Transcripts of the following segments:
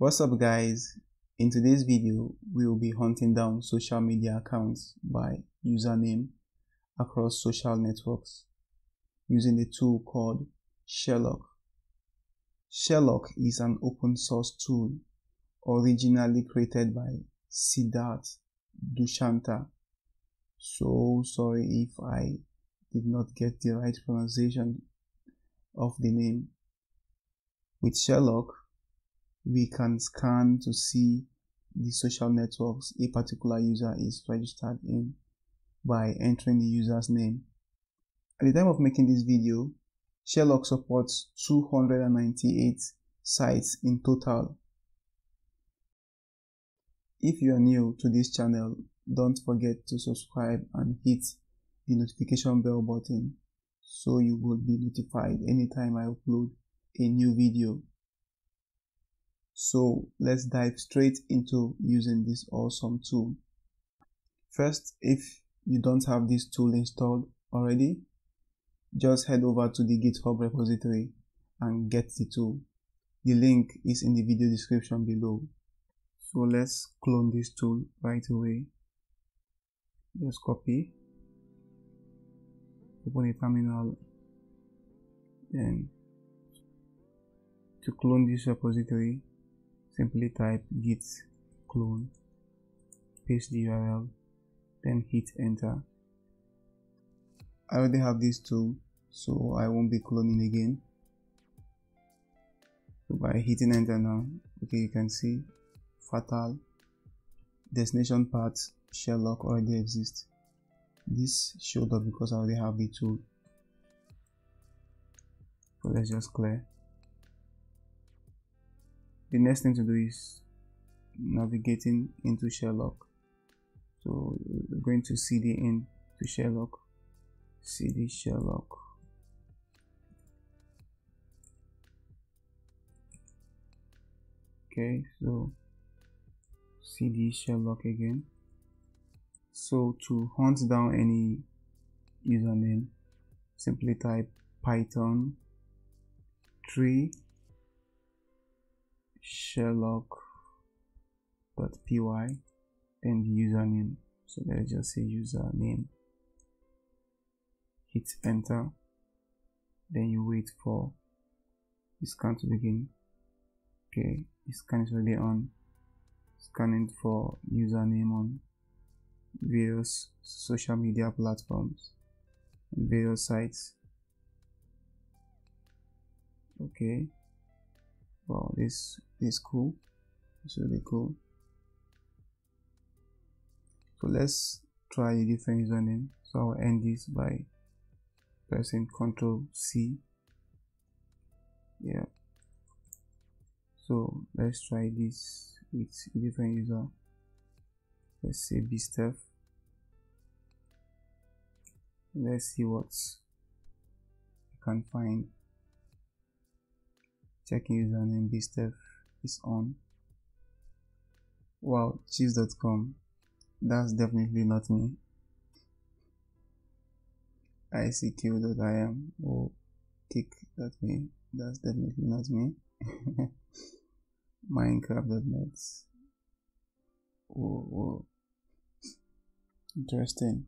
What's up guys, in today's video we will be hunting down social media accounts by username across social networks using a tool called Sherlock. Sherlock is an open source tool originally created by Siddharth Dushanta. So sorry if I did not get the right pronunciation of the name. With Sherlock, we can scan to see the social networks a particular user is registered in by entering the user's name. At the time of making this video, Sherlock supports 298 sites in total. If you are new to this channel, don't forget to subscribe and hit the notification bell button so you will be notified anytime I upload a new video. So let's dive straight into using this awesome tool. First, if you don't have this tool installed already, just head over to the GitHub repository and get the tool. The link is in the video description below. So let's clone this tool right away. Just copy, open a terminal, then to clone this repository, simply type git clone, paste the URL, then hit enter. I already have this tool, so I won't be cloning again. So by hitting enter now, okay, you can see fatal destination path Sherlock already exists. This showed up because I already have the tool. So let's just clear. The next thing to do is navigating into Sherlock. So we're going to cd in to Sherlock, cd Sherlock. Okay, so cd Sherlock again. So to hunt down any username, simply type python 3 sherlock.py, then the username. So let's just say username, hit enter, then you wait for the scan to begin. Okay, the scan is already on, scanning for username on various social media platforms, on various sites. Okay, wow, this is cool. It's really cool. So let's try a different username. So I'll end this by pressing Ctrl+C. Yeah. So let's try this with a different user. Let's say bsteph. Let's see what I can find. Checking username, bsteph is on. Wow, cheese.com. That's definitely not me. icq.im or kick.me. That's definitely not me. Minecraft.net. Oh, interesting.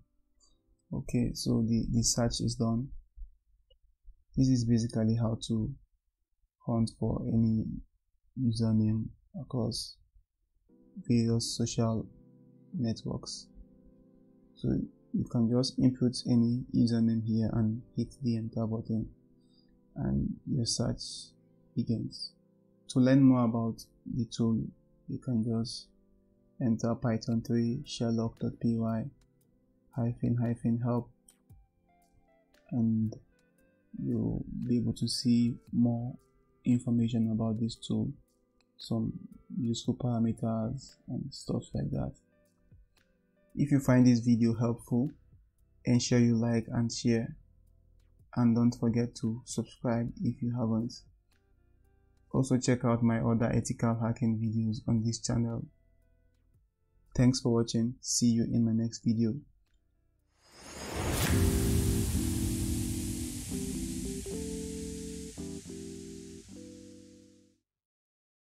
Okay, so the search is done. This is basically how to hunt for any username across various social networks. So you can just input any username here and hit the enter button and your search begins. To learn more about the tool, you can just enter python3 sherlock.py --help and you'll be able to see more information about this tool, some useful parameters and stuff like that. If you find this video helpful, ensure you like and share, and don't forget to subscribe if you haven't. Also check out my other ethical hacking videos on this channel. Thanks for watching. See you in my next video.